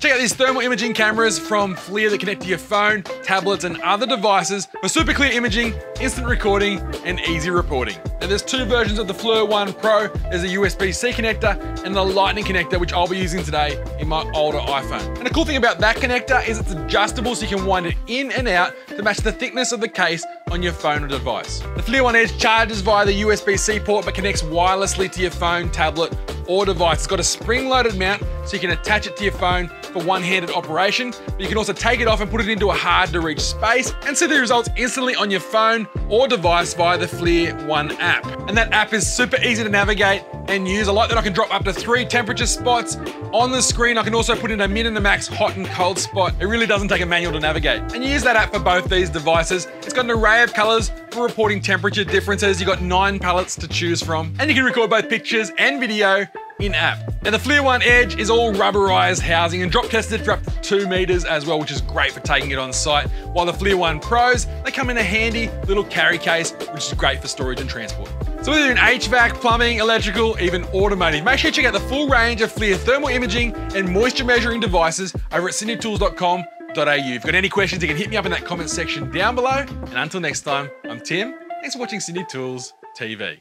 Check out these thermal imaging cameras from FLIR that connect to your phone, tablets and other devices for super clear imaging, instant recording and easy reporting. Now there's two versions of the FLIR One Pro. There's a USB-C connector and the Lightning connector, which I'll be using today in my older iPhone. And the cool thing about that connector is it's adjustable, so you can wind it in and out to match the thickness of the case on your phone or device. The FLIR One Edge charges via the USB-C port but connects wirelessly to your phone, tablet or device. It's got a spring-loaded mount so you can attach it to your phone for one-handed operation, but you can also take it off and put it into a hard-to-reach space and see the results instantly on your phone or device via the FLIR One app. And that app is super easy to navigate and use. I like that I can drop up to 3 temperature spots on the screen. I can also put in a min and a max hot and cold spot. It really doesn't take a manual to navigate. And you use that app for both these devices. It's got an array of colors for reporting temperature differences. You've got 9 palettes to choose from, and you can record both pictures and video in-app. Now the FLIR One Edge is all rubberized housing and drop tested for up to 2 meters as well, which is great for taking it on site. While the FLIR One Pros, they come in a handy little carry case, which is great for storage and transport. So whether you're in HVAC, plumbing, electrical, even automotive, make sure you check out the full range of FLIR thermal imaging and moisture measuring devices over at cindytools.com.au. If you've got any questions, you can hit me up in that comment section down below. And until next time, I'm Tim. Thanks for watching Cindy Tools TV.